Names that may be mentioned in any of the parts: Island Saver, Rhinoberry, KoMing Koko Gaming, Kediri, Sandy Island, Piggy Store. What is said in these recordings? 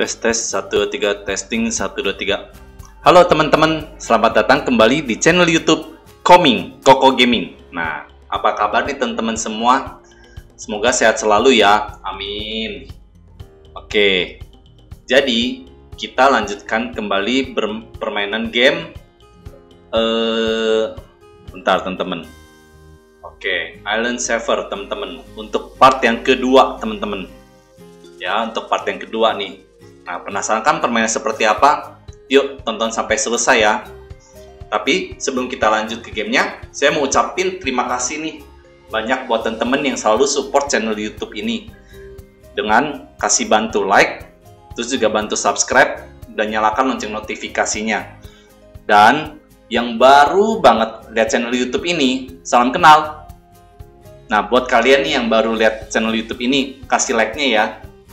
Tes 123 testing 123. Halo teman-teman, selamat datang kembali di channel YouTube KoMing Koko Gaming. Nah, apa kabar nih teman-teman semua? Semoga sehat selalu ya. Amin. Oke. Jadi, kita lanjutkan kembali permainan game bentar teman-teman. Oke, Island Saver teman-teman. Untuk part yang kedua, teman-teman. Ya, untuk part yang kedua nih. Nah, penasaran kan permainan seperti apa? Yuk, tonton sampai selesai ya. Tapi sebelum kita lanjut ke gamenya, saya mau ucapin terima kasih nih banyak buat temen-temen yang selalu support channel YouTube ini dengan kasih bantu like, terus juga bantu subscribe dan nyalakan lonceng notifikasinya. Dan yang baru banget lihat channel YouTube ini, salam kenal. Nah, buat kalian nih yang baru lihat channel YouTube ini, kasih like-nya ya,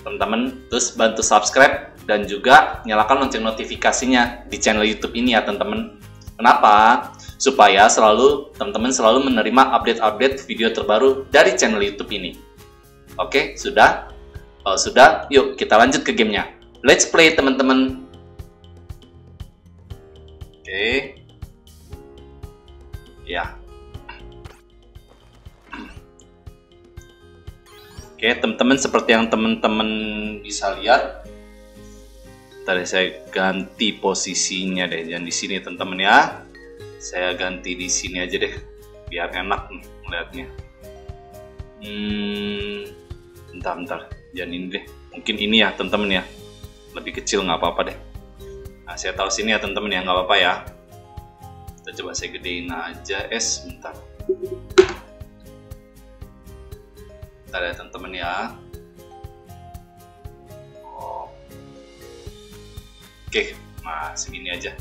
teman-teman. Terus bantu subscribe dan juga nyalakan lonceng notifikasinya di channel YouTube ini ya, teman-teman. Kenapa? Supaya teman-teman selalu menerima update-update video terbaru dari channel YouTube ini. Oke, sudah? Kalau sudah, yuk kita lanjut ke gamenya. Let's play, teman-teman. Oke. Ya. Oke, teman-teman, seperti yang teman-teman bisa lihat, tadi saya ganti posisinya deh, jangan di sini teman-teman ya. Saya ganti di sini aja deh, biar enak nih melihatnya. Bentar, jangan ini deh. Mungkin ini ya teman-teman ya, lebih kecil nggak apa-apa deh. Nah, saya tahu sini ya teman-teman ya, nggak apa-apa ya. Kita coba saya gedein aja, bentar. Bentar ya teman-teman ya. Oke, nah segini aja.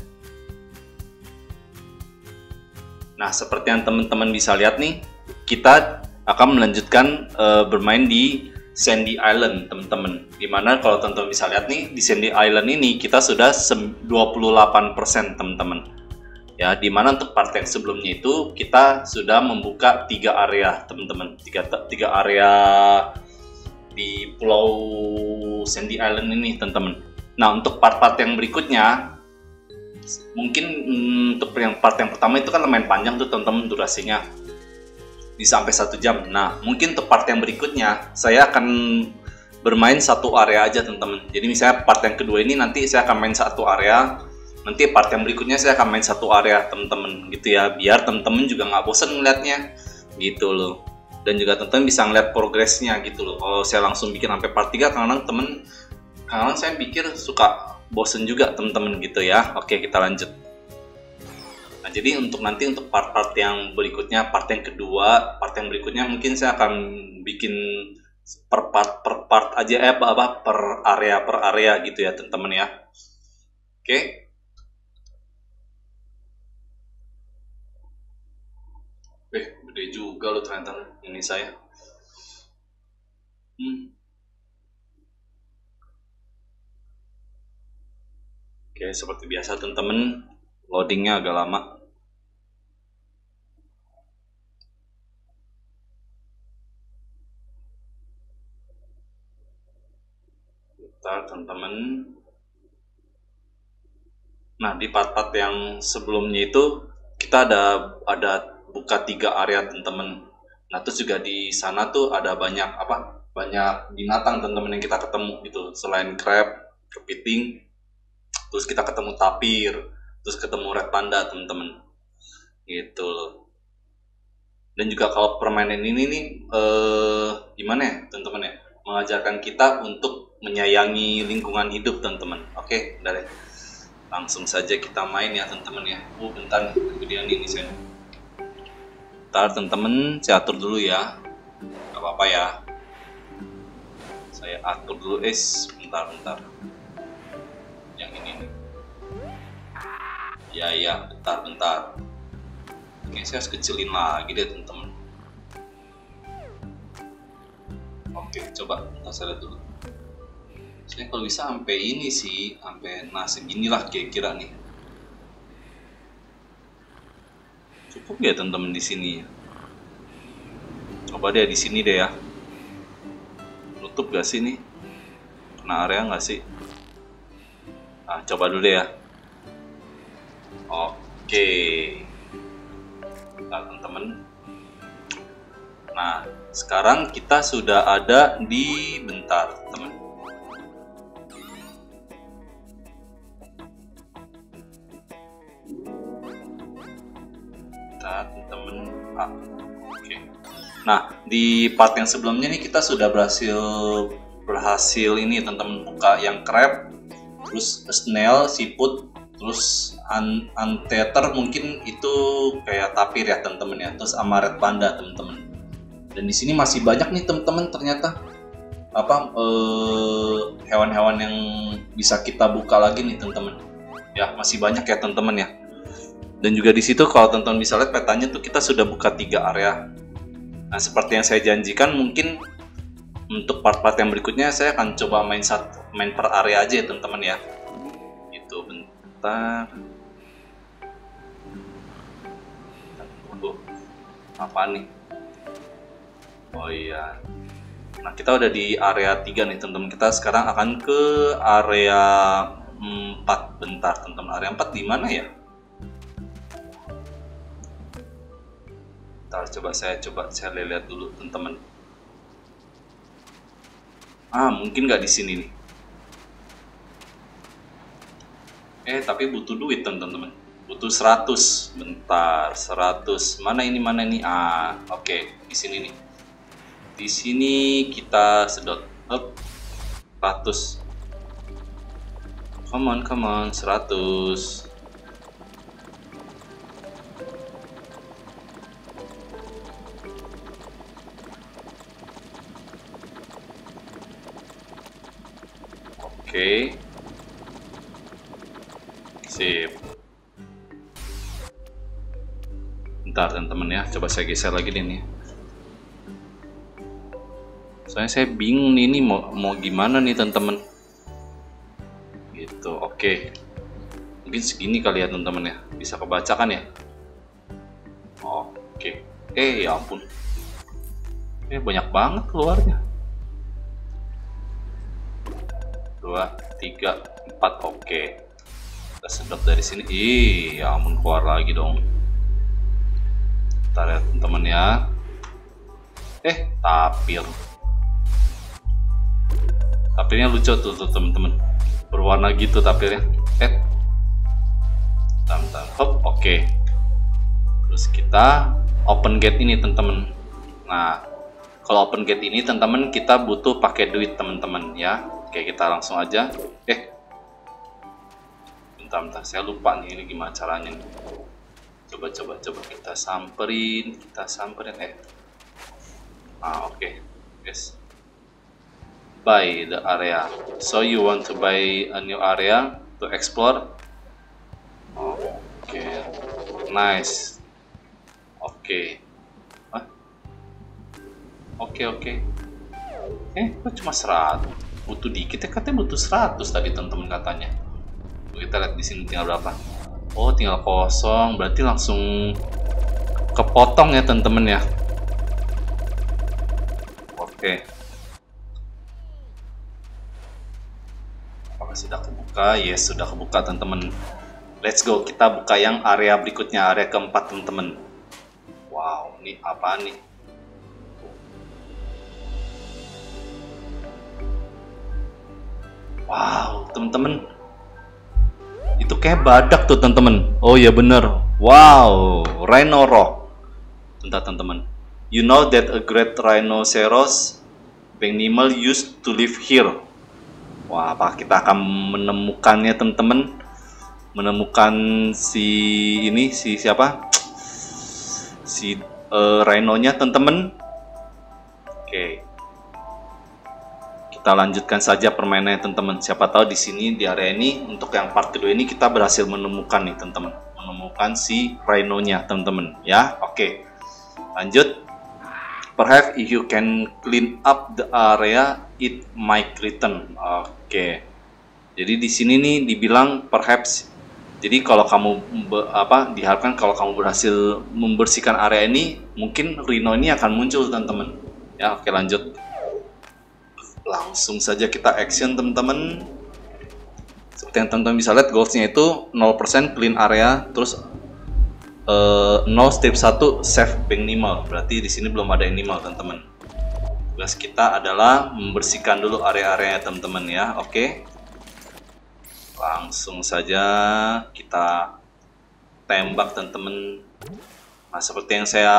Nah, seperti yang teman-teman bisa lihat nih, kita akan melanjutkan bermain di Sandy Island, teman-teman. Dimana kalau teman-teman bisa lihat nih, di Sandy Island ini kita sudah 28%, teman-teman. Ya, dimana untuk part yang sebelumnya itu kita sudah membuka 3 area, teman-teman. 3 area di Pulau Sandy Island ini, teman-teman. Nah, untuk part-part yang berikutnya, mungkin untuk part yang pertama itu kan lumayan panjang tuh teman-teman durasinya, bisa sampai 1 jam. Nah, mungkin untuk part yang berikutnya saya akan bermain satu area aja teman-teman. Jadi misalnya part yang kedua ini nanti saya akan main satu area, nanti part yang berikutnya saya akan main satu area teman-teman gitu ya, biar teman-teman juga nggak bosen ngeliatnya gitu loh. Dan juga teman-teman bisa ngeliat progresnya gitu loh. Kalau saya langsung bikin sampai part 3 kadang-kadang teman-teman saya pikir suka bosen juga temen-temen gitu ya. Oke, kita lanjut. Nah, jadi untuk part-part yang berikutnya, part yang kedua, part yang berikutnya mungkin saya akan bikin per part aja per area gitu ya temen-temen ya. Oke. Gede juga loh ternyata ini saya. Oke, seperti biasa teman-teman, loadingnya agak lama. Bentar teman-teman. Nah, di part-part yang sebelumnya itu kita ada buka 3 area teman-teman. Nah, terus juga di sana tuh ada banyak binatang teman-teman yang kita ketemu gitu, selain crab, kepiting. Terus kita ketemu tapir, terus ketemu red panda temen-temen gitu loh. Dan juga kalau permainan ini nih gimana ya temen-temen ya, mengajarkan kita untuk menyayangi lingkungan hidup temen-temen. Oke, dari langsung saja kita main ya temen-temen ya. Bentar kegedean ini saya. Bentar temen-temen, saya atur dulu ya, nggak apa-apa ya, saya atur dulu. Bentar yang ini nih. Ya, bentar. Oke, saya harus kecilin lagi deh teman-teman. Oke, coba bentar saya lihat dulu. Saya kalau bisa sampai ini sih, sampai seginilah kira-kira nih. Cukup ya teman-teman di sini. Coba deh di sini deh ya. Nutup gak sih nih? Kena area nggak sih? coba dulu ya. Oke, teman-teman. Nah, sekarang kita sudah ada di bentar, teman. Oke. Nah, di part yang sebelumnya nih kita sudah berhasil ini teman-teman buka yang crab, terus snail, siput, terus anteater mungkin itu kayak tapir ya teman-teman ya, terus sama red panda teman-teman. Dan di sini masih banyak nih teman-teman ternyata apa hewan-hewan yang bisa kita buka lagi nih teman-teman. Ya, masih banyak ya teman-teman ya. Dan juga di situ kalau teman-teman bisa lihat petanya tuh kita sudah buka 3 area. Nah, seperti yang saya janjikan mungkin untuk part-part yang berikutnya saya akan coba main per area aja ya teman-teman ya. Itu bentar. Tunggu. Apa nih? Oh iya. Nah, kita udah di area 3 nih teman-teman. Kita sekarang akan ke area 4 bentar teman-teman. Area 4 di mana ya? Ntar coba saya lihat dulu teman-teman. Ah, mungkin nggak di sini nih. Tapi butuh duit teman-teman. Butuh 100. Bentar, 100. Mana ini? Ah, oke, di sini nih. Di sini kita sedot. 100. Come on, 100. Oke, sip. Bentar teman-teman ya, coba saya geser lagi nih. Soalnya saya bingung nih, ini mau gimana nih teman-teman. Gitu, oke. Mungkin segini kali ya teman-teman ya, bisa kebacakan ya. Oke, ya ampun. Banyak banget keluarnya. 2, 3, 4, oke. Kita sedot dari sini. Ih, ya ampun, keluar lagi dong. Kita lihat teman-teman ya. Tapir. Tapirnya lucu tuh teman-teman. Berwarna gitu tapirnya. Hop, oke. Terus kita open gate ini teman-teman. Nah, kalau open gate ini teman-teman kita butuh pakai duit teman-teman ya. Oke, kita langsung aja. Bentar, saya lupa nih ini gimana caranya nih. Coba kita samperin. Oke. Yes. Buy the area. So you want to buy a new area to explore? Oke. Nice. Oke. Oke. Kok cuma 100? Butuh dikit ya, katanya butuh 100 tadi teman-teman katanya. Kita lihat di sini tinggal berapa. Oh, tinggal kosong, berarti langsung kepotong ya teman-teman ya. Oke. Apakah sudah kebuka? Yes, sudah kebuka teman-teman. Let's go, kita buka yang area berikutnya, area keempat teman-teman. Wow, ini apa nih? Wow, temen-temen. Itu kayak badak tuh, temen-temen. Oh iya bener. Wow, rhinoro. Bentar, temen-temen. You know that a great rhinoceros animal used to live here. Wah, apa kita akan menemukannya, temen-temen? Menemukan si siapa? Si rhinonya, temen-temen. Oke. Kita lanjutkan saja permainannya teman-teman. Siapa tahu di sini di area ini untuk yang part kedua ini kita berhasil menemukan nih teman-teman, menemukan si rhinonya teman-teman ya. Oke. Lanjut. Perhaps if you can clean up the area it might return. Oke. Jadi di sini nih dibilang perhaps. Jadi kalau kamu diharapkan kalau kamu berhasil membersihkan area ini mungkin rhino ini akan muncul teman-teman. Ya, oke lanjut. Langsung saja kita action teman-teman. Seperti yang teman-teman bisa lihat, goalsnya itu 0% clean area, terus no step 1 save animal. Berarti di sini belum ada animal, teman-teman. Tugas kita adalah membersihkan dulu area-areanya, teman-teman ya. Oke. Langsung saja kita tembak, teman-teman. Nah, seperti yang saya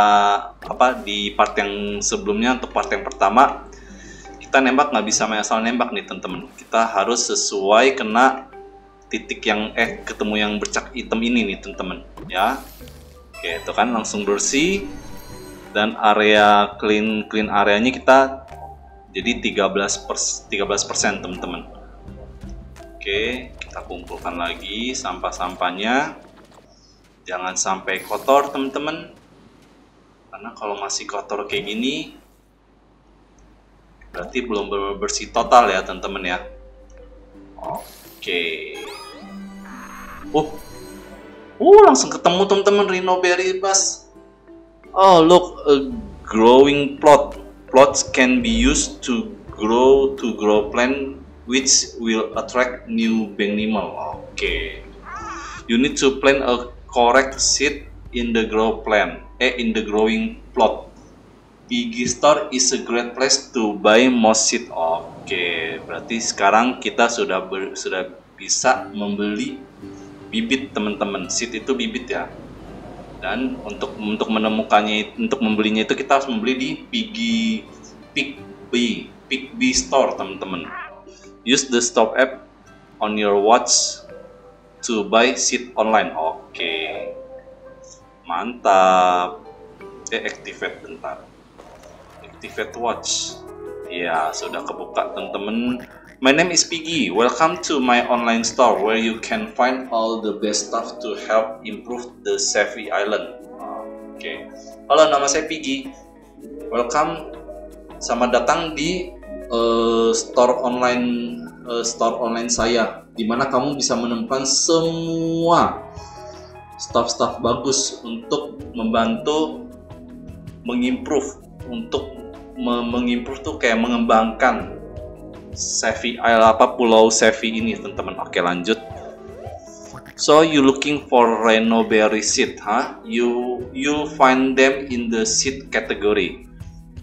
di part yang sebelumnya, untuk part yang pertama, kita nembak nggak bisa main asal nembak nih, teman-teman. Kita harus sesuai kena titik yang ketemu yang bercak hitam ini nih, teman-teman ya. Oke, itu kan langsung bersih. Dan area clean areanya kita jadi 13%, teman-teman. Oke, kita kumpulkan lagi sampah-sampahnya. Jangan sampai kotor, teman-teman. Karena kalau masih kotor kayak gini, berarti belum bersih total ya, teman-teman ya. Oke. Langsung ketemu, teman-teman, Rhinoberry bus. Oh, look, a growing plot. Plots can be used to grow plant, which will attract new animal. Oke. You need to plant a correct seed in the growing plot. Piggy Store is a great place to buy most seed. Oke, berarti sekarang kita sudah bisa membeli bibit, teman-teman. Seed itu bibit ya. Dan untuk menemukannya, untuk membelinya itu kita harus membeli di Piggy Store, teman-teman. Use the stop app on your watch to buy seed online. Oke, mantap. Activate bentar. Activate watch. Ya, sudah kebuka, teman-teman. My name is Piggy. Welcome to my online store where you can find all the best stuff to help improve the Sandy Island. Oke. Halo, nama saya Piggy. Welcome. Selamat datang di store online saya, dimana kamu bisa menemukan semua staff-staff bagus untuk membantu mengimprove, untuk mengimprove tuh kayak mengembangkan Sandy Island, pulau Sandy ini, teman-teman. Oke, lanjut. So you looking for Rhinoberry seed, huh? You find them in the seed category.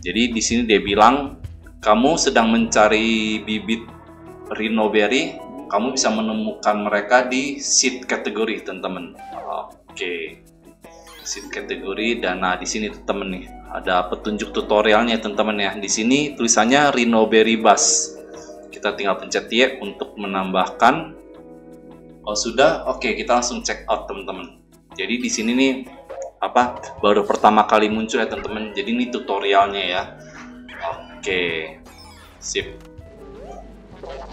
Jadi di sini dia bilang, kamu sedang mencari bibit Rhinoberry, kamu bisa menemukan mereka di seed kategori, teman-teman. Oke, seed kategori. Dan nah, di sini teman-teman nih ada petunjuk tutorialnya, teman-teman ya. Di sini tulisannya Rhinoberry Bus. Kita tinggal pencet Y untuk menambahkan. Oh, sudah. Oke, kita langsung check out, teman-teman. Jadi di sini nih baru pertama kali muncul ya, teman-teman. Jadi ini tutorialnya ya. Oke, sip.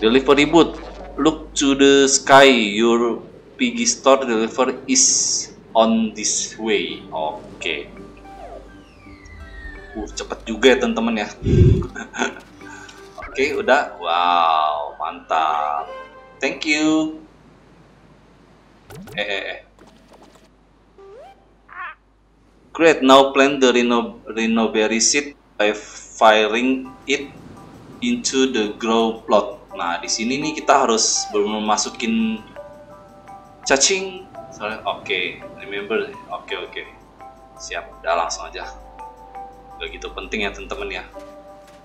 Delivery booth. Look to the sky. Your Piggy Store deliver is on this way. Oke. Cepet juga ya, teman-teman ya. Oke, udah. Wow, mantap. Thank you. Great. Now plant the Rhinoberry seed by firing it into the grow plot. Nah, di sini nih kita harus masukin cacing. Oke, remember. Oke. Siap, udah langsung aja. Begitu penting ya, teman-teman ya.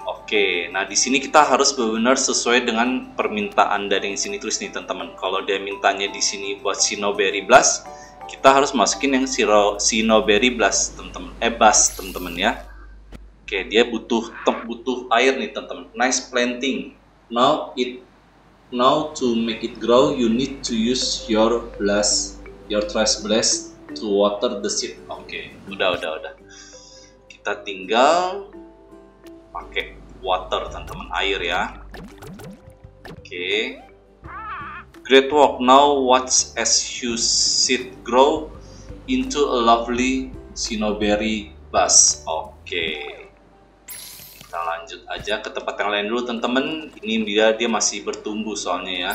Oke, nah di sini kita harus benar-benar sesuai dengan permintaan dari yang sini tulis nih, teman-teman. Kalau dia mintanya di sini buat Rhinoberry Blast, kita harus masukin yang Rhinoberry Blast, teman-teman. Teman-teman ya. Oke, dia butuh air nih, teman-teman. Nice planting. Now to make it grow, you need to use your trash blast to water the seed. Oke, udah. Kita tinggal pakai water, teman-teman, air ya. Oke. Great work. Now watch as you seed grow into a lovely Rhinoberry bus. Oke. Kita lanjut aja ke tempat yang lain dulu, teman-teman. Ini dia masih bertumbuh soalnya ya.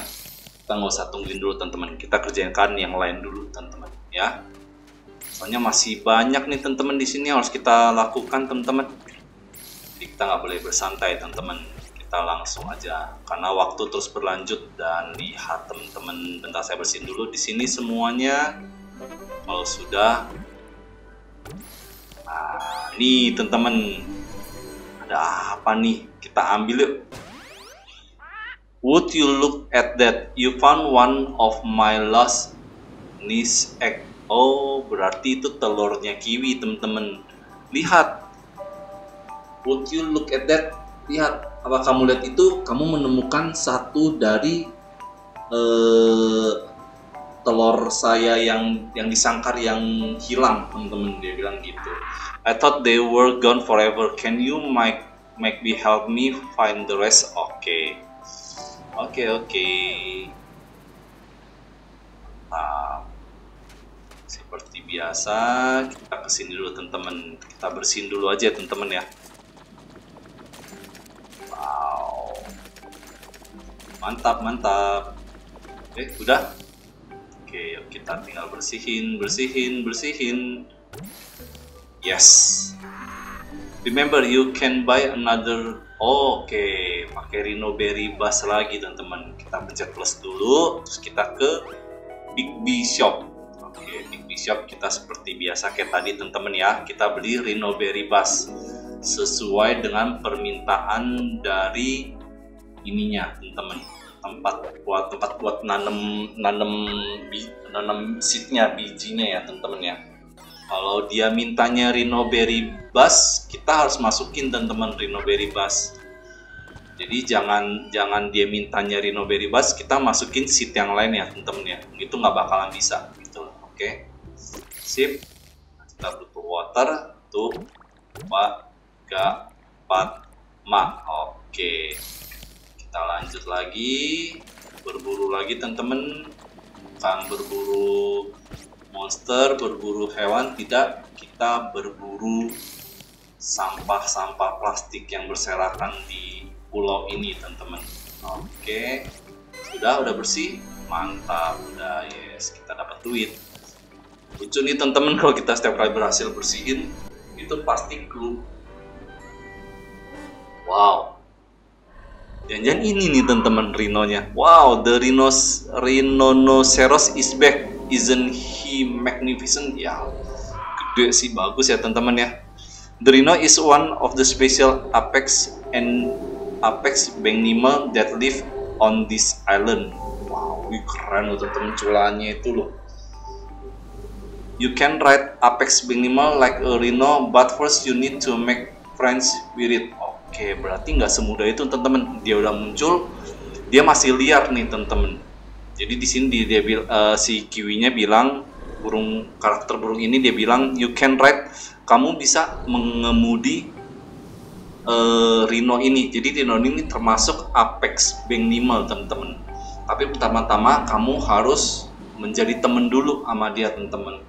Kita nggak usah tungguin dulu, teman-teman. Kita kerjakan yang lain dulu, teman-teman ya. Soalnya masih banyak nih, teman-teman, di sini harus kita lakukan, teman-teman. Jadi kita nggak boleh bersantai, teman-teman. Kita kita langsung aja karena waktu terus berlanjut. Dan lihat temen-temen, bentar saya bersihin dulu di sini semuanya. Kalau sudah, nah, nih temen-temen, ada apa nih? Kita ambil yuk. Would you look at that? You found one of my lost niche egg. Oh, berarti itu telurnya kiwi, temen-temen. Lihat. Would you look at that? Lihat, apa kamu lihat itu? Kamu menemukan satu dari telur saya yang di sangkar yang hilang, temen-temen. Dia bilang gitu. I thought they were gone forever. Can you make me help me find the rest? Oke. Nah, seperti biasa kita kesini dulu, temen-temen. Kita bersihin dulu aja, temen-temen ya. Wow, mantap. Udah. Oke, yuk kita tinggal bersihin. Yes. Remember, you can buy another. Oke, pakai Rhinoberry bus lagi, teman-teman. Kita pencet plus dulu, terus kita ke Piggy Shop. Oke, Piggy Shop kita seperti biasa kayak tadi, teman-teman ya. Kita beli Rhinoberry bus sesuai dengan permintaan dari ininya, teman-teman. tempat buat nanem seednya, bijinya ya, temen-temen ya. Kalau dia mintanya Rhinoberry bus, kita harus masukin, temen-temen, Rhinoberry bus. Jadi jangan dia mintanya Rhinoberry bus, kita masukin seed yang lain ya, temen-temen ya. Itu nggak bakalan bisa gitu. Oke. Sip. Kita butuh water tuh 4 4 ma. Oke. Kita lanjut lagi, berburu lagi, teman-teman. Bukan berburu monster, berburu hewan, tidak. Kita berburu sampah-sampah plastik yang berserakan di pulau ini, teman-teman. Oke, udah bersih, mantap, udah, yes, kita dapat duit. Lucu nih, teman-teman, kalau kita setiap kali berhasil bersihin itu plastik lu. Wow. Jangan ini nih, teman-teman, rhinonya. Wow, the rhinoceros is back. Isn't he magnificent? Ya, gede sih, bagus ya, teman-teman ya. The rhino is one of the special apex animal that live on this island. Wow, keren loh, teman-teman, culanya itu loh. You can ride apex animal like a rhino, but first you need to make friends with it. Oke, berarti nggak semudah itu, teman-teman. Dia udah muncul, dia masih liar nih, teman-teman. Jadi di sini dia si kiwinya bilang, karakter burung ini dia bilang, you can ride, kamu bisa mengemudi rhino ini. Jadi rhino ini termasuk apex animal, teman-teman. Tapi pertama-tama kamu harus menjadi temen dulu sama dia, teman-teman.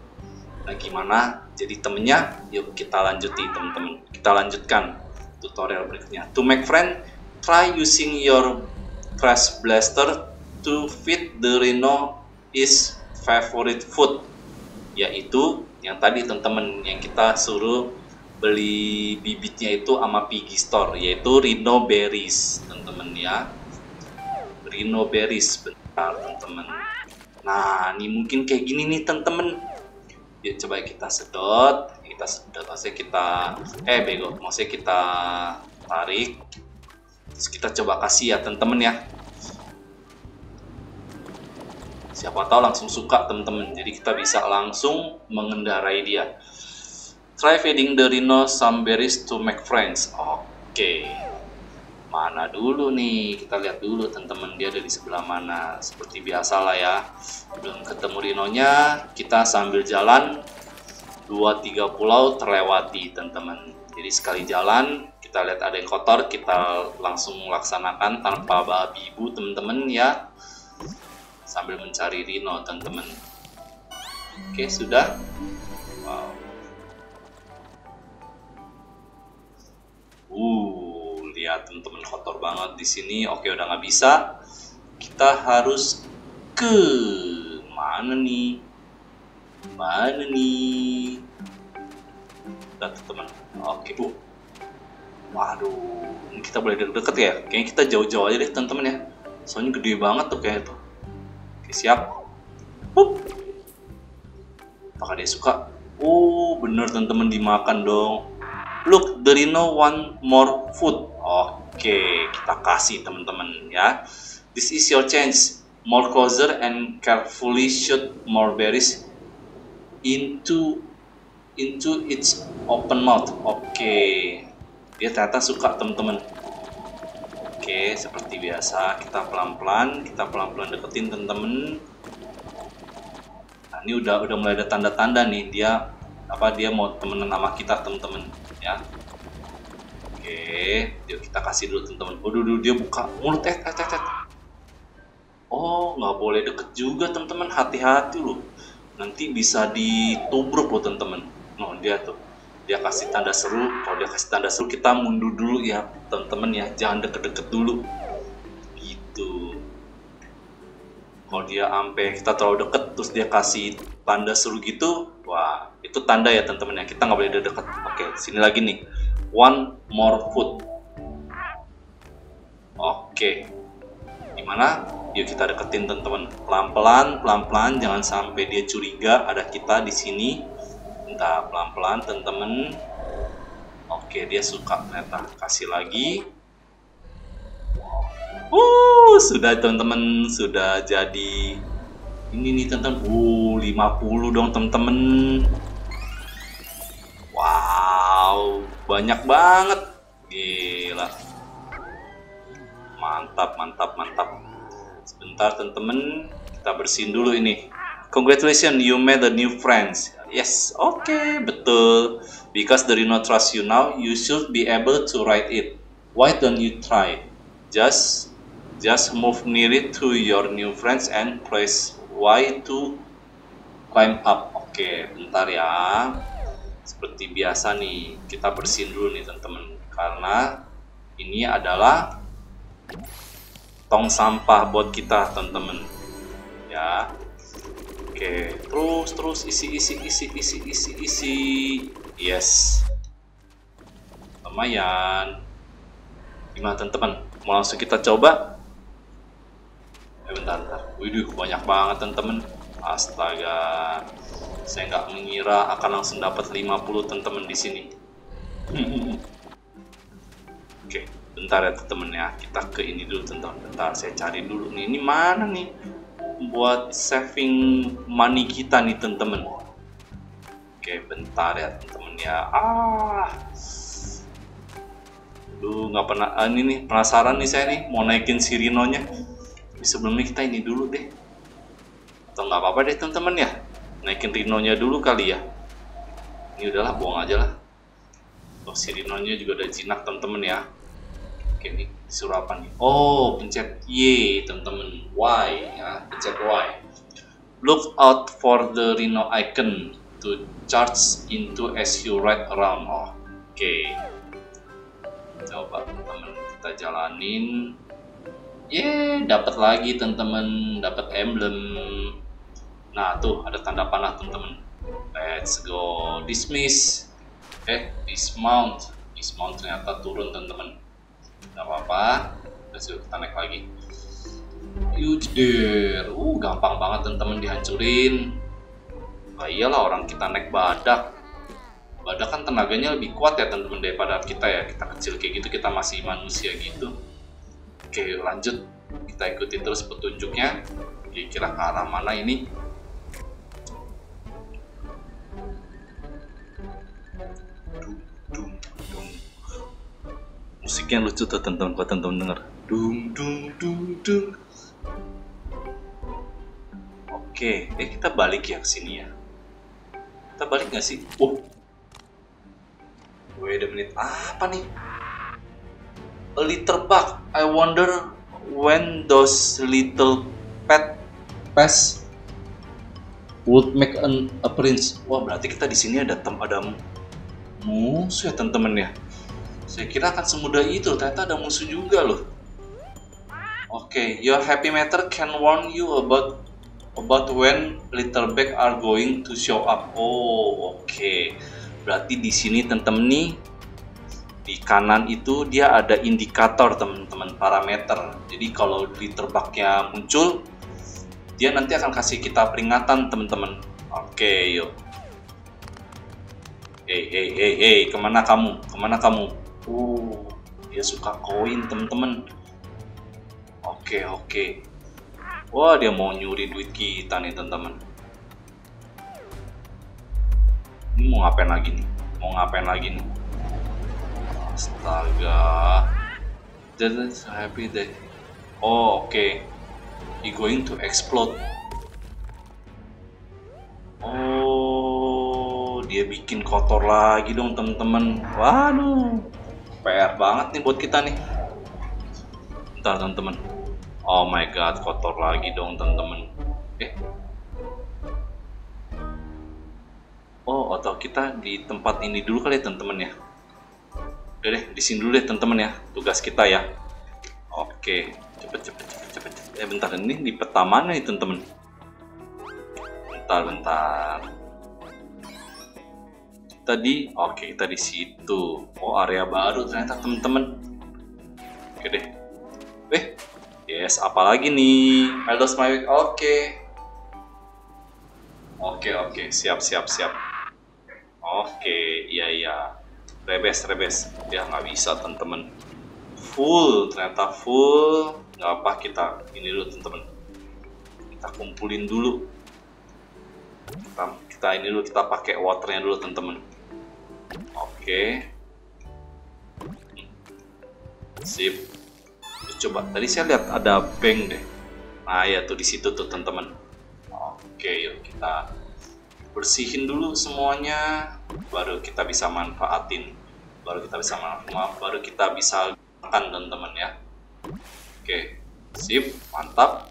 Nah, gimana jadi temennya? Yuk kita lanjuti, teman-teman. Kita lanjutkan tutorial berikutnya. To make friend, try using your trash blaster to feed the rhino his favorite food. Yaitu yang tadi, teman-teman, yang kita suruh beli bibitnya itu sama Piggy Store, yaitu Rhinoberries, teman-teman ya. Rhinoberries, bentar, teman-teman. Nah, ini mungkin kayak gini nih, teman-teman. Ya, coba kita sedot, maksudnya kita tarik, terus kita coba kasih ya, temen-temen ya. Siapa tahu langsung suka, temen-temen. Jadi kita bisa langsung mengendarai dia. Try feeding the rhino some berries to make friends. Oke. Mana dulu nih? Kita lihat dulu, temen-temen, dia ada di sebelah mana. Seperti biasa lah ya. Belum ketemu rhinonya, kita sambil jalan 2-3 pulau terlewati, teman-teman. Jadi sekali jalan kita lihat ada yang kotor, kita langsung melaksanakan tanpa babi ibu, teman-teman ya, sambil mencari rhino, teman-teman. Oke, sudah. Wow. Lihat, teman-teman, kotor banget di sini. Oke, udah nggak bisa. Kita harus ke mana nih? Mana nih? Teman-teman. Oke, Bu. Waduh, kita boleh deket-deket ya? Kayaknya kita jauh-jauh aja deh teman-teman ya. Soalnya gede banget tuh kayaknya tuh. Oke, siap. Hup. Apakah dia suka? Oh, bener teman-teman, dimakan dong. Look, the rhino want more food. Oke, kita kasih teman-teman ya. This is your chance. More closer and carefully shoot more berries into its open mouth. Oke, dia ternyata suka teman-teman. Oke, seperti biasa kita pelan-pelan deketin teman-teman. Nah, ini udah mulai ada tanda-tanda nih dia mau temenan sama kita teman-teman ya. Oke, yuk kita kasih dulu teman-teman. Waduh, dia buka mulut. Oh, nggak boleh deket juga teman-teman, hati-hati loh. Nanti bisa ditubruk loh teman-teman. Nah, dia tuh. Dia kasih tanda seru. Kalau dia kasih tanda seru, kita mundur dulu ya teman-teman ya. Jangan deket-deket dulu. Gitu. Kalau dia sampai kita terlalu deket terus dia kasih tanda seru gitu, wah, itu tanda ya teman-teman ya. Kita nggak boleh deket. Oke, sini lagi nih. One more food. Oke. Gimana? Yuk kita deketin teman-teman. Pelan-pelan, jangan sampai dia curiga ada kita di sini. Entah pelan-pelan temen-temen. Oke, dia suka ternyata. Kasih lagi. Sudah temen-temen, sudah jadi. Ini nih temen-temen. 50 dong temen-temen. Wow, banyak banget. Gila. Mantap. Sebentar temen-temen, kita bersihin dulu ini. Congratulations, you made a new friends. Yes, okay, betul. Because the rhino trusts you now, you should be able to ride it. Why don't you try? Just move nearer to your new friends and press Y to climb up. Oke, bentar ya. Seperti biasa nih, kita bersihin dulu nih teman-teman. Karena ini adalah tong sampah buat kita teman-teman. Ya. Oke, terus isi. Yes. Lumayan. Gimana teman-teman? Mau langsung kita coba? Bentar. Waduh, banyak banget teman-teman. Astaga. Saya nggak mengira akan langsung dapat 50 teman-teman di sini. Oke, bentar ya teman-teman ya. Kita ke ini dulu teman-teman. Bentar, saya cari dulu nih. Ini mana nih? Buat saving money kita nih temen-temen. Oke, bentar ya temen-temen ya. Aduh, nggak pernah ini nih, penasaran nih saya nih mau naikin si rhinonya. Tapi sebelumnya kita ini dulu deh. Atau nggak apa-apa deh temen-temen ya. Naikin rhinonya dulu kali ya. Ini udahlah, buang aja lah. Oh, si rhinonya juga udah jinak temen-temen ya. Oke, ini disuruh apa nih? Oh, pencet Y temen-temen. Y ya, pencet Y. Look out for the rhino icon to charge into as you ride around. Oke. Coba temen-temen kita jalanin. Yeay, dapat lagi temen-temen, dapat emblem. Nah, tuh ada tanda panah temen-temen. Let's go. Dismiss. Dismount ternyata turun temen-temen. Gak apa-apa. Kita naik lagi. Yuder. Gampang banget temen-temen dihancurin. Nah, iyalah, orang kita naik badak. Badak kan tenaganya lebih kuat ya temen-temen daripada kita ya. Kita kecil kayak gitu, kita masih manusia gitu. Oke, lanjut. Kita ikuti terus petunjuknya. Kira-kira ke arah mana ini? Musiknya lucu tuh teman-teman, buat teman-teman denger. Dung. Oke, kita balik ya ke sini ya. Kita balik nggak sih? Wait a minute, apa nih? A little bug. I wonder when those little pets would make an appearance. Wah, berarti kita di sini ada musuh ya teman-teman ya. Saya kira akan semudah itu, ternyata ada musuh juga loh. Oke, your happy meter can warn you about when little bug are going to show up. Oke. Berarti di sini temen-temen nih Di kanan itu dia ada indikator teman-teman, parameter. Jadi kalau di terbaknya muncul, dia nanti akan kasih kita peringatan teman-teman. Oke, yuk. Hey, kemana kamu? Kemana kamu? Dia suka koin teman-teman. Oke. Wah, dia mau nyuri duit kita nih teman-teman. Ini mau ngapain lagi nih? Astaga. That's happy day. Oke. He going to explode. Dia bikin kotor lagi dong temen-temen. Waduh, PR banget nih buat kita nih. Bentar temen-temen. Oh my god, kotor lagi dong temen-temen. Oh, atau kita di tempat ini dulu kali temen-temen ya. Udah deh, di sini dulu deh temen-temen ya, tugas kita ya. Oke, cepet. Bentar, ini di peta mana nih temen-temen? Bentar. Tadi, oke, kita di situ. Oh, area baru ternyata temen-temen. Oke deh. Yes, apalagi nih? I lost my way. Oke, siap. Iya. Rebes. Ya nggak bisa temen-temen. Ternyata full. Nggak apa, kita ini dulu temen-temen. Kita kumpulin dulu. Kita ini dulu, kita pakai waternya dulu temen-temen. Oke. Sip. Coba tadi saya lihat ada bank deh. Nah, ya tuh di situ tuh teman-teman. Oke, yuk kita bersihin dulu semuanya, baru kita bisa manfaatin. Baru kita bisa makan teman-teman ya. Oke. Sip, mantap.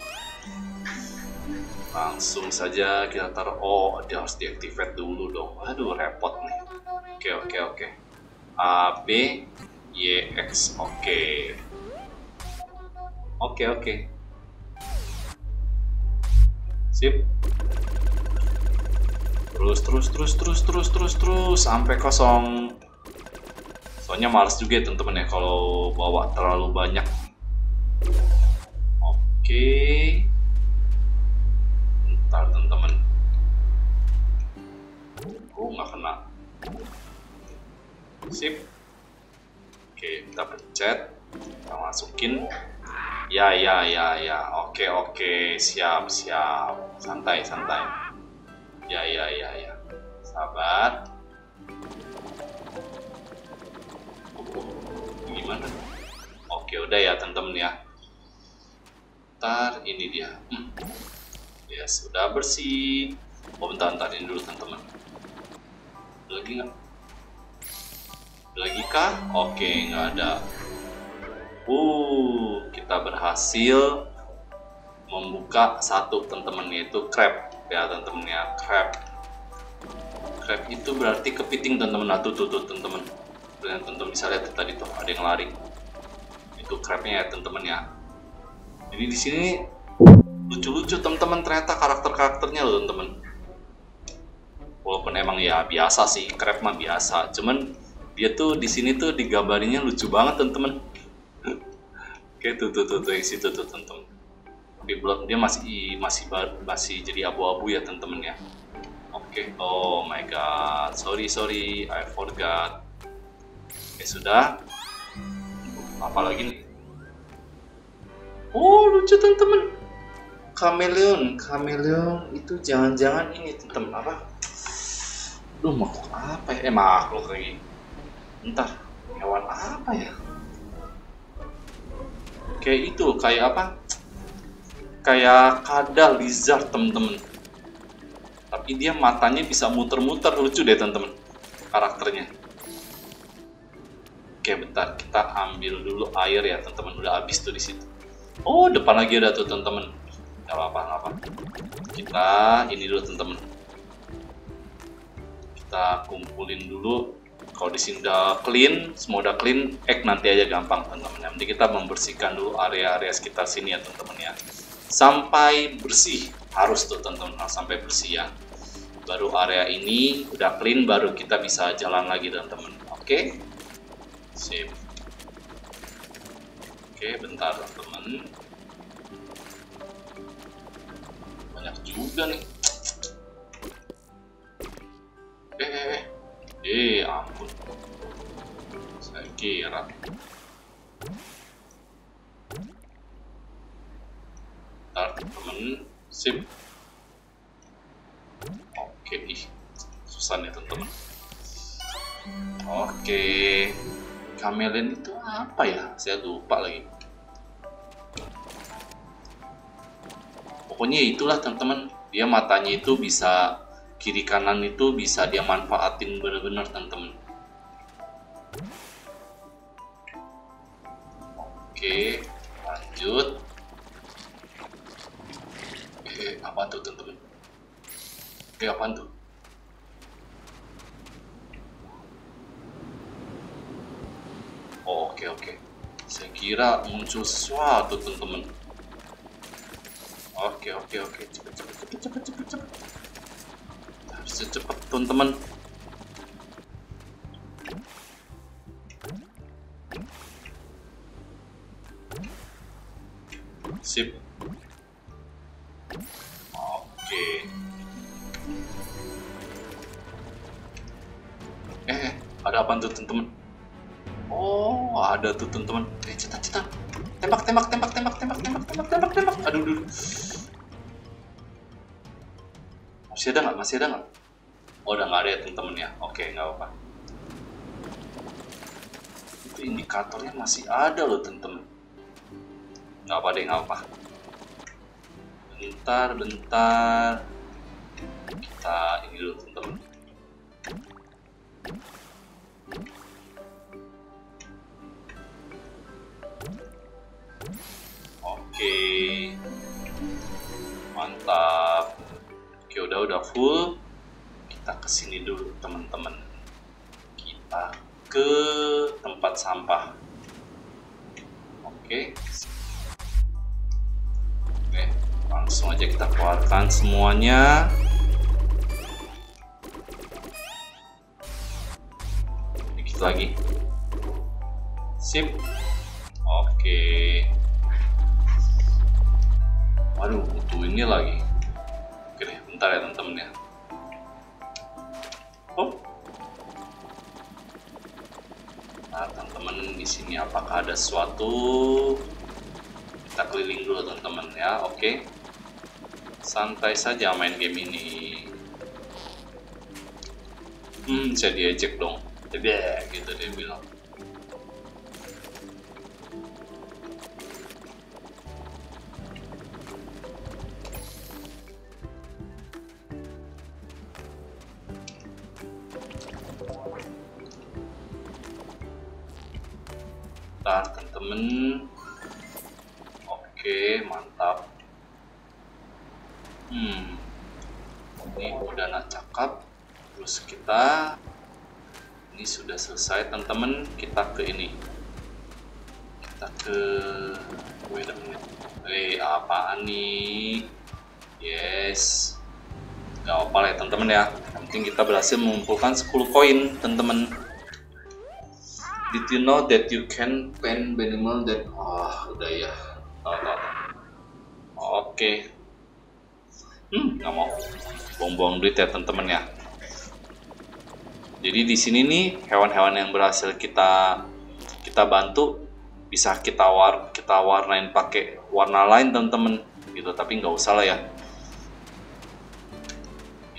Langsung saja kita taruh. Dia harus deactivate dulu dong. Aduh, repot nih. Oke. A, B, Y, X. Oke. Sip. Terus sampai kosong. Soalnya males juga ya teman-teman ya kalau bawa terlalu banyak. Oke. Teman-teman, nggak kena. Sip. Oke, kita pencet, kita masukin. Ya. Oke, siap. Santai. Ya. Sabar. Gimana? Oke, udah ya teman-teman ya. Ntar ini dia. Ya, sudah bersih. Bentar ini dulu teman-teman. Lagi nggak? Lagi kah? Oke, nggak ada. Kita berhasil membuka satu teman-teman, yaitu crab. Ya teman-teman ya, crab. Crab itu berarti kepiting teman-teman. Nah, tuh teman-teman. Dan teman-teman bisa lihat tadi tuh ada yang lari. Itu crabnya ya teman-teman ya. Jadi di sini lucu-lucu teman-teman, ternyata karakter-karakternya loh teman-teman. Walaupun emang ya biasa sih, crab mah biasa. Cuman dia tuh di sini tuh digambarinnya lucu banget teman-teman. Oke, tuh yang situ tuh teman-teman. Di blok dia masih jadi abu-abu ya teman-teman ya. Oke, oh my god, sorry, I forgot. Oke, sudah. Apalagi nih? Lucu teman-teman. Kameleon itu jangan-jangan ini temen apa? Makhluk apa ya? Makhluk lagi. Bentar, hewan apa ya? Kayak itu, kayak apa? Kayak kadal, lizard temen-temen. Tapi dia matanya bisa muter-muter, lucu deh temen-temen karakternya. Oke, bentar, kita ambil dulu air ya temen-temen, udah habis tuh di situ. Depan lagi ada tuh temen-temen. Gak apa-apa. Kita ini dulu teman-teman. Kita kumpulin dulu. Kalau di sini udah clean, semua udah clean, nanti aja gampang teman-teman. Nanti kita membersihkan dulu area-area sekitar sini ya teman-teman ya. Sampai bersih, harus tuh teman-teman, sampai bersih ya. Baru area ini udah clean, baru kita bisa jalan lagi teman-teman. Oke. Sip. Oke, bentar teman. Banyak juga nih. Ampun. Saya kira. Bentar teman. Sip. Oke, susah nih teman-teman. Oke, chameleon itu apa ya? Saya lupa lagi. Pokoknya itulah teman-teman. Dia matanya itu bisa kiri kanan, itu bisa dia manfaatin bener-bener teman-teman. Oke, lanjut. Apa tuh teman-teman? Apaan tuh? Oke. Saya kira muncul sesuatu teman-teman. Oke. Cepet. Harus cepet teman-teman. Sip. Oke. Ada apaan tuh teman-teman? Oh, ada tuh teman-teman. Cetak. Tembak. Aduh. Masih ada nggak? Oh, udah nggak ada ya teman-teman ya. Oke, nggak apa-apa. Itu indikatornya masih ada loh teman-teman. Nggak apa deh, nggak apa. Bentar. Kita ini dulu teman-teman. Oke, mantap. Oke, udah full. Kita kesini dulu teman-teman. Kita ke tempat sampah. Oke, langsung aja kita keluarkan semuanya. Dikit lagi. Sip. Oke. Aduh, butuh ini lagi. Oke deh, bentar ya temen-temen ya. Nah temen-temen, di sini apakah ada sesuatu? Kita keliling dulu temen-temen ya. Oke. Santai saja main game ini. Saya diejek dong. Debek gitu dia bilang. Temen-temen, oke, mantap. Ini udah cakap. Terus kita ini sudah selesai temen-temen. Kita ke ini. Kita ke apaan nih? Yes. Gak apa-apa ya temen-temen ya. Yang penting kita berhasil mengumpulkan 10 koin temen-temen. Did you know that you can paint animal that... udah ya. Oke. Nggak mau buang-buang duit ya teman-teman ya. Jadi di sini nih hewan-hewan yang berhasil kita bantu bisa kita warnain pakai warna lain teman-teman gitu, tapi nggak usah lah ya.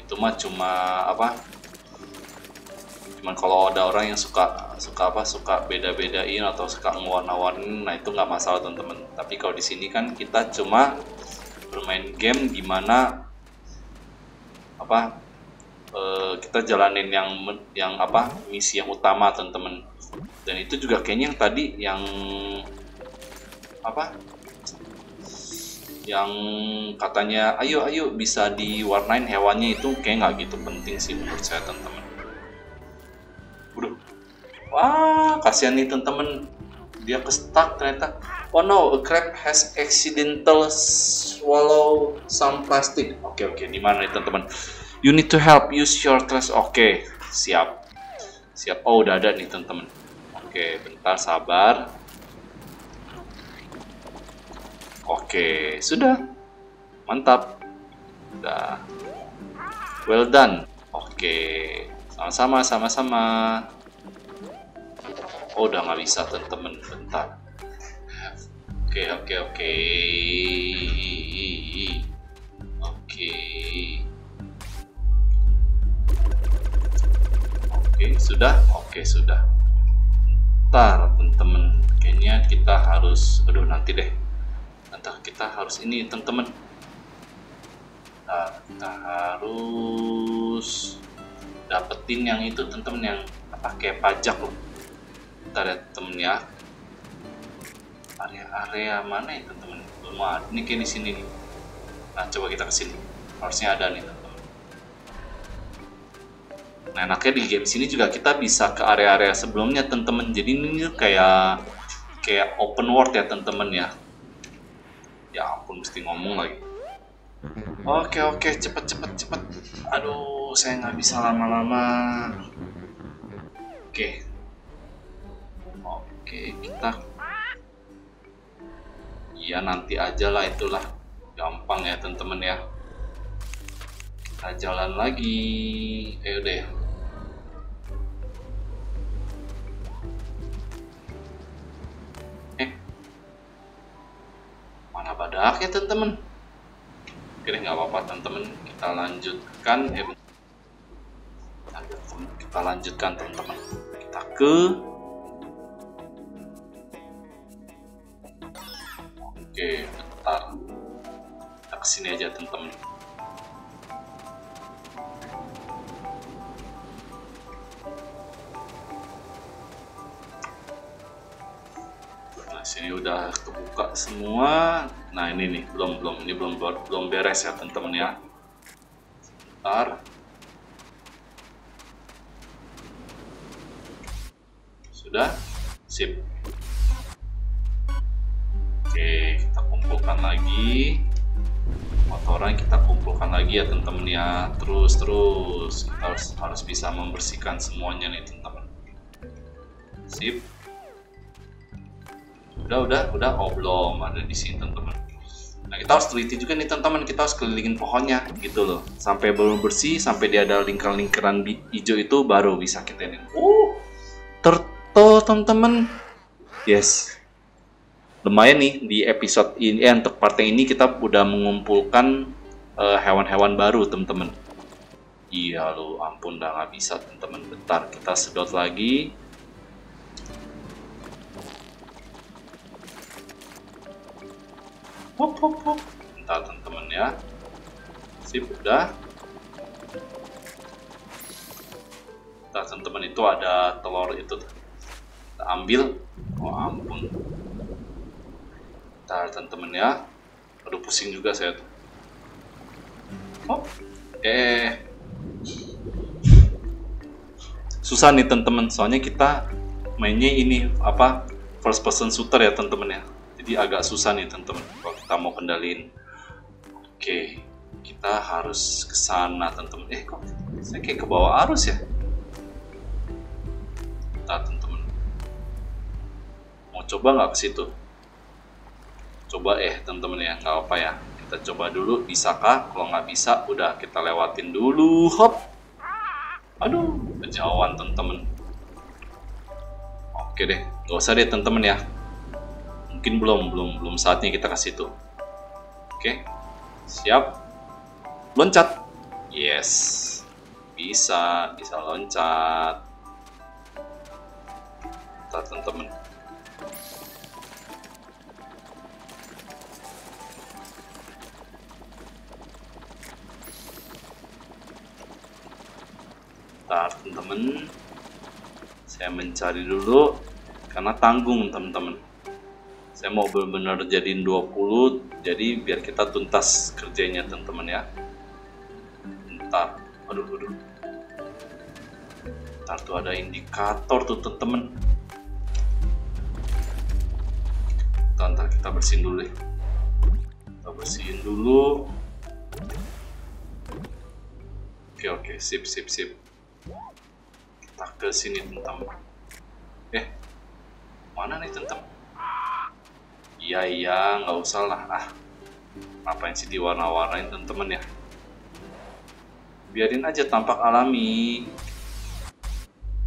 Itu mah cuman kalau ada orang yang suka beda-bedain atau suka ngewarna-warni, nah itu nggak masalah teman-teman. Tapi kalau di sini kan kita cuma bermain game gimana kita jalanin yang misi yang utama teman-teman. Dan itu juga kayaknya yang tadi yang katanya ayo bisa diwarnain hewannya, itu kayak nggak gitu penting sih menurut saya teman-teman. Wah, kasihan nih temen-temen. Dia ke-stuck ternyata. Oh no, a crab has accidental swallow some plastic. Oke, dimana nih temen-temen? You need to help, use your trash. Oke, siap. Oh, udah ada nih temen-temen. Oke, Oke, bentar, sabar. Oke, sudah. Mantap. Sudah. Well done. Oke. Sama-sama, sama-sama. Oh, udah nggak bisa, temen-temen. Bentar. Oke. Oke, sudah. Oke, sudah. Bentar, temen-temen. Kayaknya kita harus... Aduh, nanti deh. Entah kita harus ini, temen-temen. Nah, kita harus... dapetin yang itu, temen-temen. Yang pakai pajak, loh. Bentar ya, temen ya. Area mana ya teman-teman? Belum ada nih kayak di sini nih. Nah coba kita kesini, harusnya ada nih teman-teman. Nah enaknya di game sini juga kita bisa ke area-area sebelumnya teman-teman. Jadi ini kayak open world ya teman-teman ya. Ya ampun mesti ngomong lagi. Oke cepet. Aduh saya nggak bisa lama-lama. Oke kita. Ya nanti aja lah itulah gampang ya teman-teman ya. Kita jalan lagi. Udah ya. Mana badak ya teman-teman? Oke deh nggak apa-apa teman-teman. Kita lanjutkan. Kita lanjutkan teman-teman. Kita ke. Oke, bentar. Kita kesini aja, teman-teman. Nah, sini udah kebuka semua. Nah, ini nih, belum beres ya, teman-teman ya. Bentar. Sudah? Sip. Oke, kita kumpulkan lagi motornya, kita kumpulkan lagi ya teman-teman ya. Terus kita harus bisa membersihkan semuanya nih teman-teman. Sip. Udah. Oh belum ada di sini teman-teman. Nah kita harus teliti juga nih teman-teman. Kita harus kelilingin pohonnya gitu loh. Sampai baru bersih, sampai dia ada lingkaran-lingkaran hijau itu baru bisa kita ini. Turtle teman-teman. Yes. Lumayan nih di episode ini untuk part yang ini kita udah mengumpulkan hewan-hewan baru temen-temen. Iya loh ampun dah nggak bisa temen-temen. Bentar kita sedot lagi. Bentar temen-temen ya. Sip udah. Bentar temen-temen itu ada telur itu. Kita ambil. Oh ampun. Bentar temen-temen ya. Aduh pusing juga saya tuh. Susah nih temen-temen. Soalnya kita mainnya ini apa first person shooter ya temen-temen ya. Jadi agak susah nih temen-temen kalau kita mau kendaliin. Oke, kita harus ke sana temen-temen. Kok saya kayak ke bawah arus ya? Bentar temen-temen. Mau coba nggak ke situ? Coba teman-teman ya, nggak apa ya, kita coba dulu bisakah? Kalau nggak bisa udah kita lewatin dulu. Hop, aduh kejauhan teman-teman. Oke deh, nggak usah deh teman-teman ya, mungkin belum saatnya kita ke situ. Oke, siap, loncat. Yes, bisa loncat. Bentar teman-teman. Teman-teman, saya mencari dulu karena tanggung teman-teman. Saya mau benar-benar jadiin 20, jadi biar kita tuntas kerjanya teman-teman ya. Bentar, aduh. Bentar tuh ada indikator tuh teman-teman. Bentar kita bersihin dulu deh. Kita bersihin dulu. Oke, sip. Kita ke sini teman-teman. Mana nih tetep? Iya, nggak usah lah. Ah, ngapain sih diwarna-warnain temen-temen ya? Biarin aja tampak alami.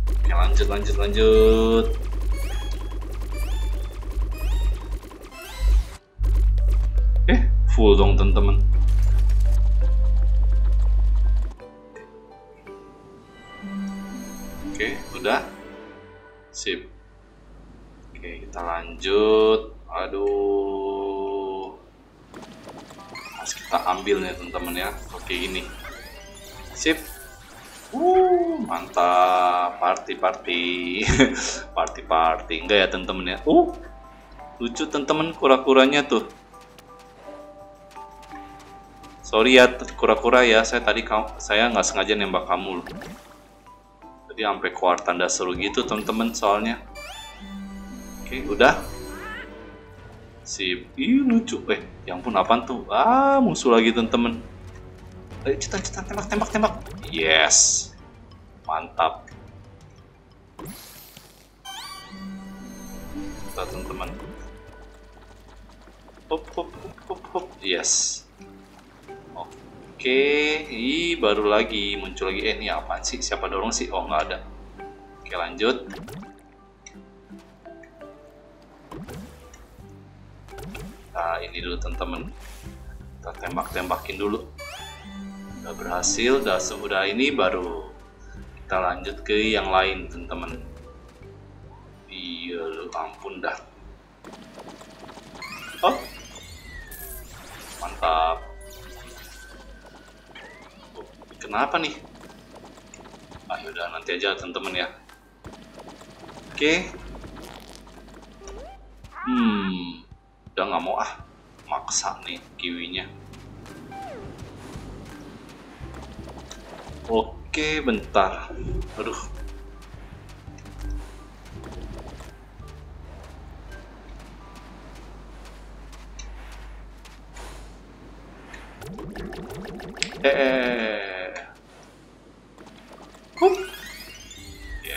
Oke, lanjut. Full dong temen-temen. Oke, udah. Sip. Oke, kita lanjut. Aduh. Mas kita ambil nih temen-temen ya. Oke, ini. Sip. Mantap. Party. Party. Enggak ya temen-temen ya. Lucu temen-temen kura-kuranya tuh. Sorry ya kura-kura ya, saya nggak sengaja nembak kamu loh. Jadi sampai keluar tanda seru gitu temen-temen soalnya. Oke, udah. Sip. Ih, lucu. Ya ampun, apaan tuh? Ah, musuh lagi temen-temen. Ayo cetan, tembak. Yes. Mantap. Tuh temen-temen. Hop. Yes. Oke, baru lagi muncul lagi. Ini apaan sih? Siapa dorong sih? Oh, nggak ada. Oke, lanjut. Nah, ini dulu teman-teman. Kita tembak-tembakin dulu. Udah berhasil, udah ini baru kita lanjut ke yang lain teman-teman. Iya, ampun dah. Oh, mantap. Kenapa nih? Udah nanti aja temen-temen ya. Oke. Udah nggak mau ah, maksa nih kiwinya. Oke, bentar. Aduh.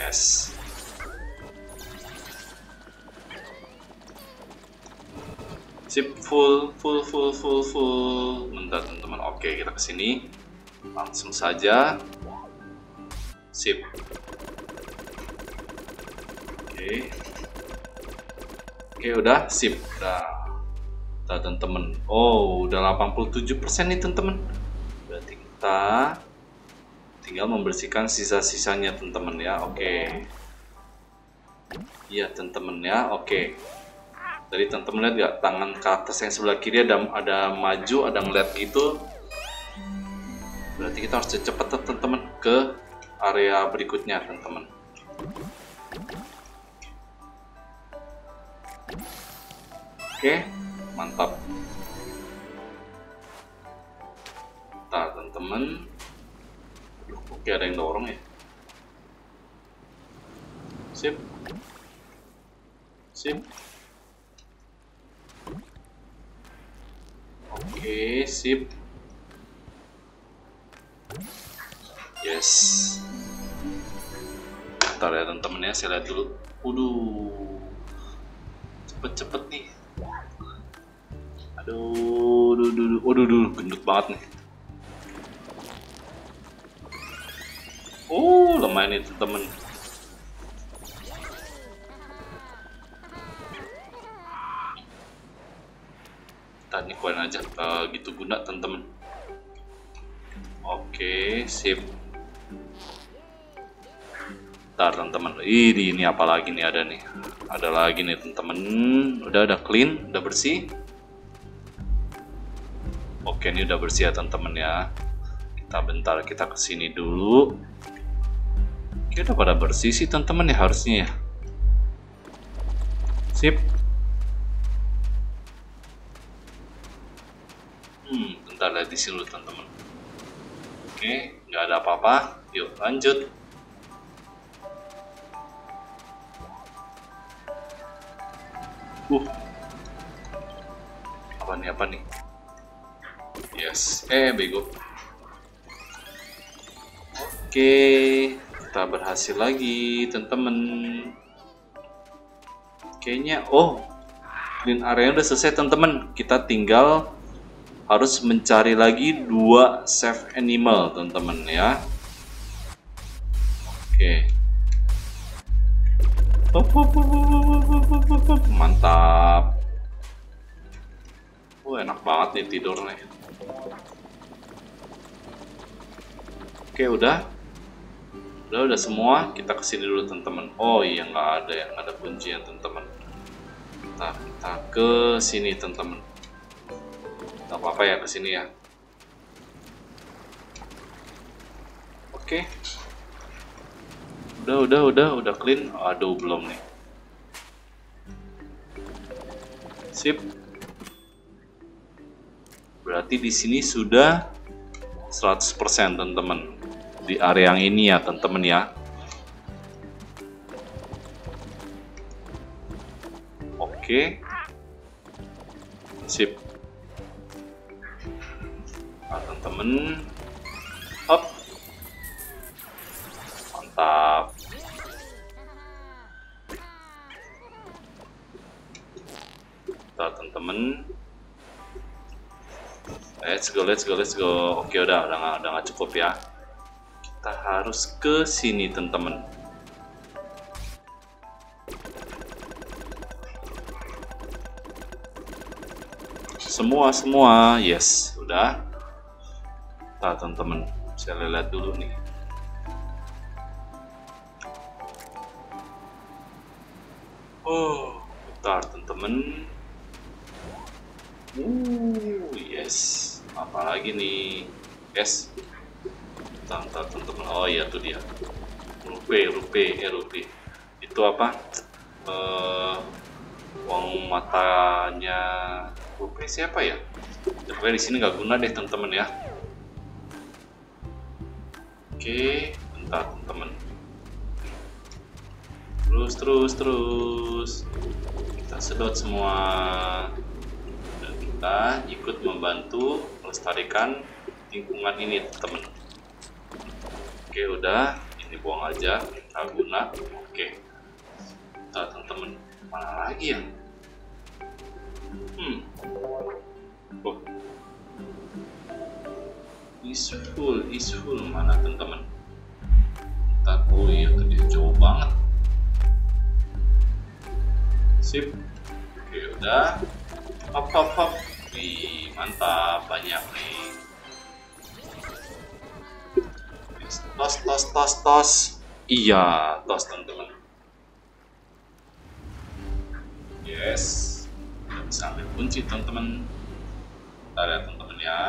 Yes. Sip, full. Bentar teman-teman. Oke, kita kesini langsung saja. Sip. Oke, udah sip. Udah teman-teman. Oh, udah 87% nih teman-teman. Berarti kita tinggal membersihkan sisa-sisanya teman-teman ya. Oke. Iya teman-teman ya. Oke. Tadi teman-teman lihat nggak tangan ke atas yang sebelah kiri ada maju, ada ngeliat gitu. Berarti kita harus cepat teman-teman ke area berikutnya teman-teman. Oke, mantap. Nah teman-teman. Oke, ada yang dorong ya. Sip. Oke, sip. Yes. Bentar ya temen-temen ya, saya lihat dulu. Waduh. Cepet nih. Aduh, gendut banget nih. Lumayan itu temen. Kita nikuin aja gitu guna temen-temen. Oke, sip. Ntar temen-temen. Ini apa lagi nih ada nih? Ada lagi nih temen-temen. Udah clean, udah bersih. Oke, ini udah bersih ya temen-temen ya. Kita kesini dulu. Kita pada bersih sih teman-teman ya harusnya ya. Sip. Bentar lihat di sini teman-teman. Oke, nggak ada apa-apa. Yuk lanjut. Apa nih? Yes. Bego. Oke. Kita berhasil lagi temen-temen. Kayaknya, oh, green area udah selesai teman-teman. Kita tinggal harus mencari lagi 2 safe animal teman-teman ya. Oke. Mantap. Enak banget nih tidurnya. Oke, udah. Udah semua. Kita kesini dulu teman-teman. Oh iya, nggak ada yang ada kuncinya teman-teman. Kita ke sini teman-teman. Nggak apa-apa ya ke sini ya. Oke. Udah clean. Aduh, belum nih. Sip. Berarti di sini sudah 100% teman-teman. Di area yang ini ya teman-teman ya. Oke, sip. Nah teman-teman, up, mantap. Nah teman-teman, let's go. Oke, udah nggak cukup ya. Kita harus ke sini teman-teman. Semua, yes, udah. Nah teman-teman, saya lihat dulu nih. Oh, bentar teman-teman. Yes, apa lagi nih? Yes. Teman-teman, oh iya tuh dia, rupiah itu apa, uang matanya rupiah siapa ya? Pokoknya di sini nggak guna deh teman-teman ya. Oke, bentar teman-teman, terus kita sedot semua dan kita ikut membantu melestarikan lingkungan ini teman-teman. Oke, udah, ini buang aja, nggak guna. Oke, nah teman-teman, mana lagi ya? Oh, is full mana teman-teman? Ntar, oh iya tadi jauh banget. Sip, oke udah, hop. Wih, mantap, banyak nih. Tos. Iya, tos teman-teman. Yes. Kita bisa ambil kunci teman-teman. Kita lihat teman-teman ya.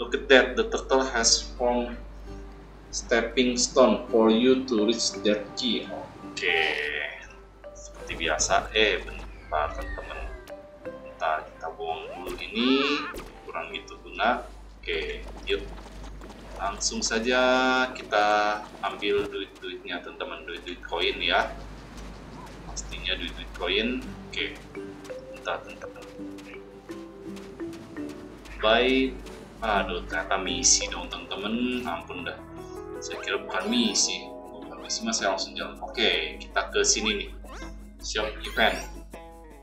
Look at that, the turtle has formed stepping stone for you to reach that key. Oke. Seperti biasa. Bentar teman-teman. Bentar, kita buang dulu ini. Kurang gitu guna. Oke, yuk. Langsung saja kita ambil duit-duitnya teman-teman, duit-duit koin ya, pastinya duit-duit koin. Oke, bentar teman-teman, baik. Aduh, ternyata misi dong teman-teman, ampun dah, saya kira bukan misi mas, saya langsung jalan. Oke, kita ke sini nih, shop event.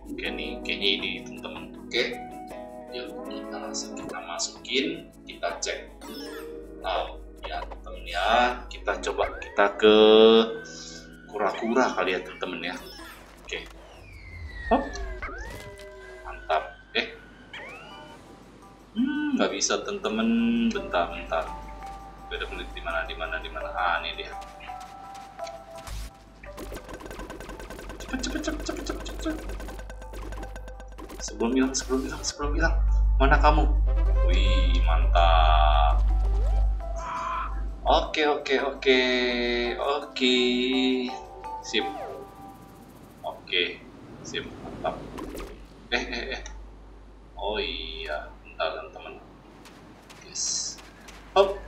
Oke nih, kayaknya ini teman-teman. Oke, yuk kita langsung kita masukin, kita cek. Nah, ya temen ya, kita coba kita ke kura-kura kali ya temen ya. Oke, hop, mantap. Nggak bisa temen-temen, bentar. Beda menit di mana? Ah, ini dia. Cepet. Sebelum hilang. Mana kamu? Wih, mantap. Oke. Sip. Oke, sip, mantap. Oh iya, bentar teman-teman. Yes. Hop.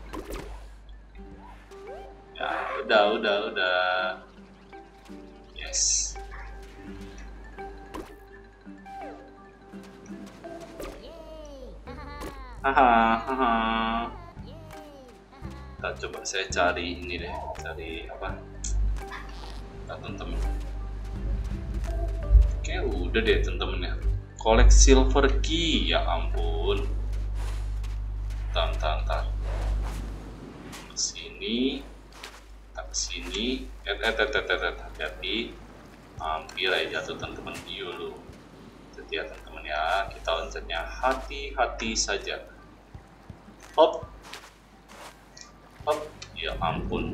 Ya, udah. Yes. Haha. Kita coba saya cari ini deh, cari apa? Kita temen-temen. kayaknya udah deh temen-temen ya. Collect silver key, ya ampun. Tahan. Kesini, tak kesini. Hati-hati. Hampir aja jatuh temen-temen dia loh. Jadi ya temen-temen ya, kita loncatnya hati-hati saja. Hop, ya ampun.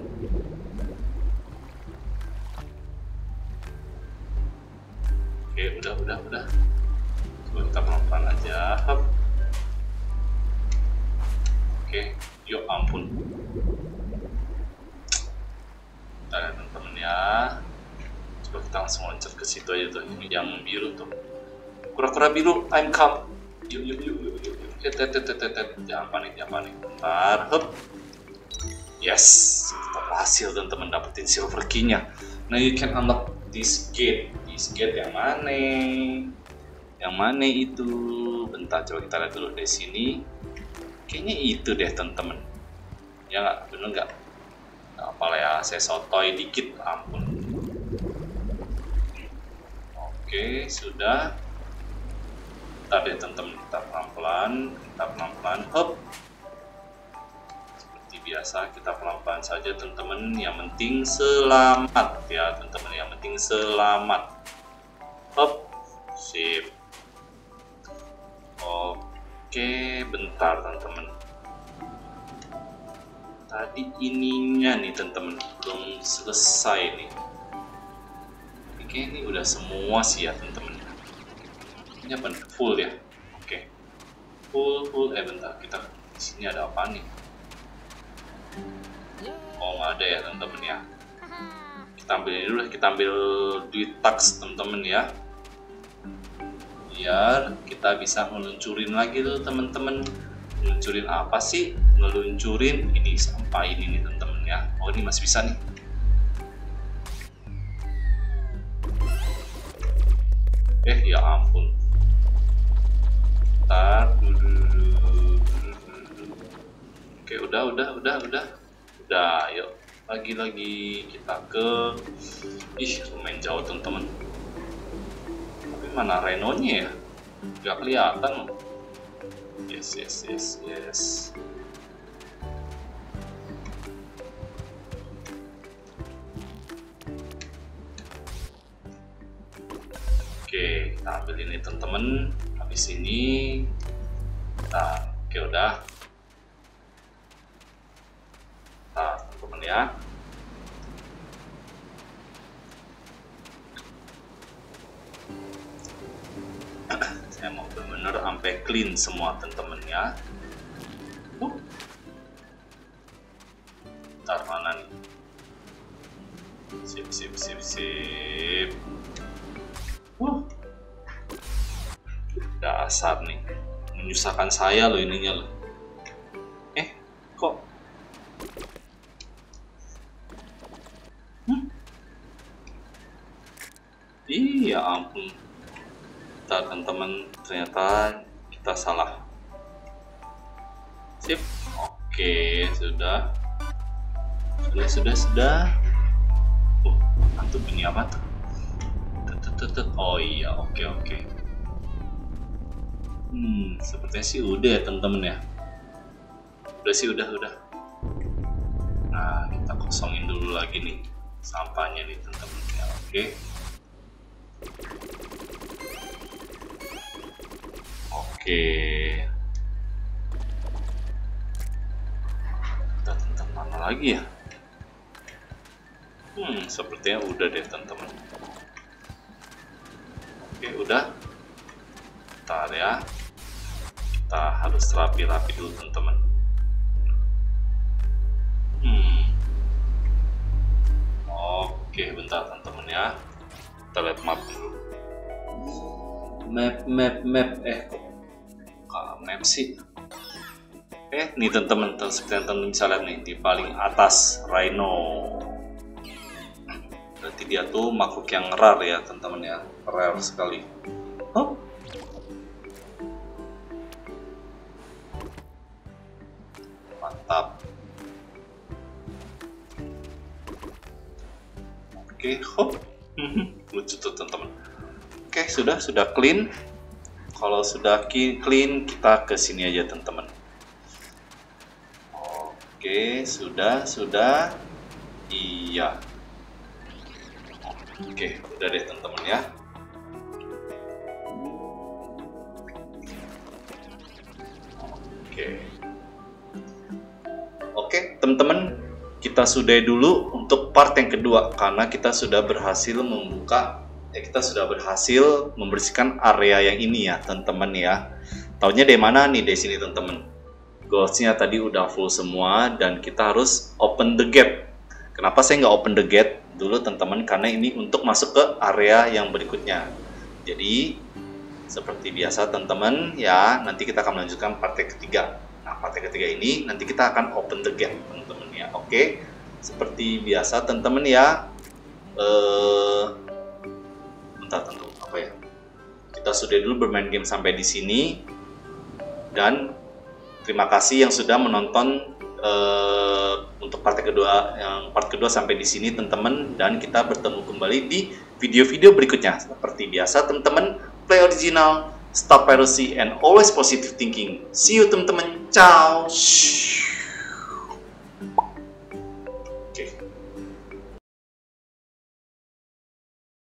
Oke, udah. Coba kita pelan-pelan aja. Hop. Oke, ya ampun. Kita lihat temen-temen ya. Coba kita langsung loncat ke situ aja tuh, yang biru tuh. Kura-kura biru, I'm come. Yuk. Jangan panik. Bentar, hup. Yes, kita berhasil teman-teman dapetin silver key-nya. Now you can unlock this gate yang mana itu. Bentar, coba kita lihat dulu dari sini. Kayaknya itu deh teman-teman. Ya nggak, bener nggak? Apalah ya, saya sotoy dikit, ampun. Oke, sudah. Deh teman-teman, kita pelan-pelan, hop. Seperti biasa kita pelan-pelan saja teman-teman, yang penting selamat ya teman-teman, yang penting selamat. Hop, sip. Oke, bentar teman-teman. Tadi ininya nih teman-teman belum selesai nih. Oke, ini udah semua sih ya teman-teman. Ini apa? Full ya. Oke. Full. Bentar, kita di sini ada apa nih? Oh, nggak ada ya teman-teman ya. Kita ambil ini dulu, kita ambil duit tax teman-teman ya. Biar kita bisa meluncurin lagi tuh teman-teman. Meluncurin apa sih? Meluncurin ini sampah ini nih teman-teman ya. Oh, ini masih bisa nih. Ya ampun. Oke, udah. Yuk, lagi kita ke lumayan jauh teman-teman. Tapi mana Renonya ya? Gak kelihatan. Yes. Oke, kita ambil ini teman-teman. Habis ini oke udah. Teman-teman ya. Saya mau bener-bener sampai clean semua teman-teman ya. Bentar, mana nih? Sip. Dasar nih, menyusahkan saya loh ininya loh. Kok? Iya ampun. Bentar teman-teman, ternyata kita salah. Sip, oke sudah. Antum ini apa tuh? Oh iya, oke. Sepertinya sih udah ya temen-temen ya. Udah. Nah, kita kosongin dulu lagi nih sampahnya nih temen-temen ya. Oke. Kita tentang mana lagi ya? Sepertinya udah deh temen-temen. Oke, udah. Bentar ya, kita harus rapi dulu teman-teman. Oke, bentar teman-teman ya, kita lihat map dulu. Map kok map sih? Nih teman-teman, seperti yang teman-teman bisa lihat nih, di paling atas Rhino. Berarti dia tuh makhluk yang rare ya teman-teman ya, rare sekali. Mantap. Oke, lucu tuh teman-teman. Oke, sudah clean. Kalau sudah clean, kita ke sini aja teman-teman. Oke, sudah. Iya. Oke, udah deh teman-teman ya. Oke, teman-teman, kita sudahi dulu untuk part yang kedua karena kita sudah berhasil membersihkan area yang ini ya teman-teman ya. Taunya dari mana nih? Dari sini teman-teman. Goalsnya tadi udah full semua dan kita harus open the gate. Kenapa saya nggak open the gate dulu teman-teman? Karena ini untuk masuk ke area yang berikutnya. Jadi seperti biasa teman-teman ya, nanti kita akan melanjutkan part yang ketiga. Nah, part yang ketiga ini nanti kita akan open the gate teman-teman ya. Oke, seperti biasa teman-teman ya. Tentu apa ya, kita sudah dulu bermain game sampai di sini dan terima kasih yang sudah menonton untuk part kedua sampai di sini teman-teman, dan kita bertemu kembali di video-video berikutnya. Seperti biasa teman-teman, play original, stop piracy, and always positive thinking. See you teman-teman, ciao.